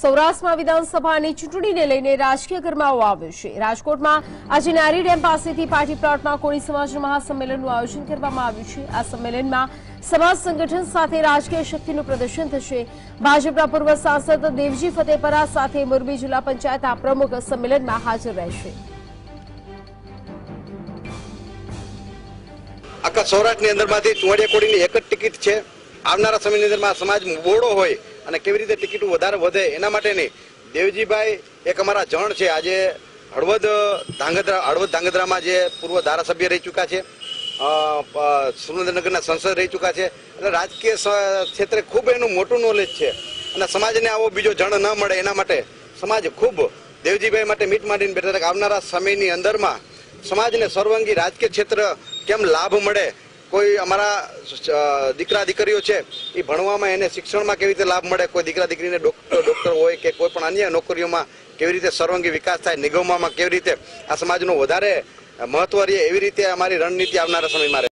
સૌરાષ્ટ્રમાં વિધાનસભાની ચૂંટણીને લઈને રાજકીય ગરમાવો આવ્યો છે. રાજકોટમાં આજે નારી ડેમ પાસેથી પાર્ટી પ્લોટમાં કોળી સમાજના મહાસંમેલનનું આયોજન કરવામાં આવ્યું છે. આ સંમેલનમાં સમાજ સંગઠન સાથે રાજકીય શક્તિનું પ્રદર્શન થશે. ભાજપના પૂર્વ સાંસદ દેવજી ફતેપરા સાથે મોરબી જિલ્લા પંચાયતના પ્રમુખ સંમેલનમાં હાજર રહેશે. આખા સૌરાષ્ટ્રની અંદરમાંથી ચુવાડિયાકોડીની એક જ ટિકિટ છે. આવનારા સમયની અંદરમાં સમાજ મોડો હોય અને કેવી રીતે ટિકિટો વધારે વધે એના માટેની દેવજીભાઈ એક અમારા જણ છે. આજે હળવદ ધાંગધ્રામાં જે પૂર્વ ધારાસભ્ય રહી ચૂક્યા છે, સુરેન્દ્રનગરના સંસદ રહી ચૂક્યા છે, એટલે રાજકીય ક્ષેત્રે ખૂબ એનું મોટું નોલેજ છે. અને સમાજને આવો બીજો જણ ન મળે એના માટે સમાજ ખૂબ દેવજીભાઈ માટે મીટ માંડીને બેઠા હતા કે આવનારા સમયની અંદરમાં સમાજને સર્વાંગી રાજકીય ક્ષેત્ર કેમ લાભ મળે, કોઈ અમારા દીકરા દીકરીઓ છે એ ભણવામાં એને શિક્ષણમાં કેવી રીતે લાભ મળે, કોઈ દીકરા દીકરીને ડોક્ટર હોય કે કોઈ પણ અન્ય નોકરીઓમાં કેવી રીતે સર્વાંગી વિકાસ થાય, નિગમોમાં કેવી રીતે આ સમાજનું વધારે મહત્વ રહે, એવી રીતે અમારી રણનીતિ આવનારા સમયમાં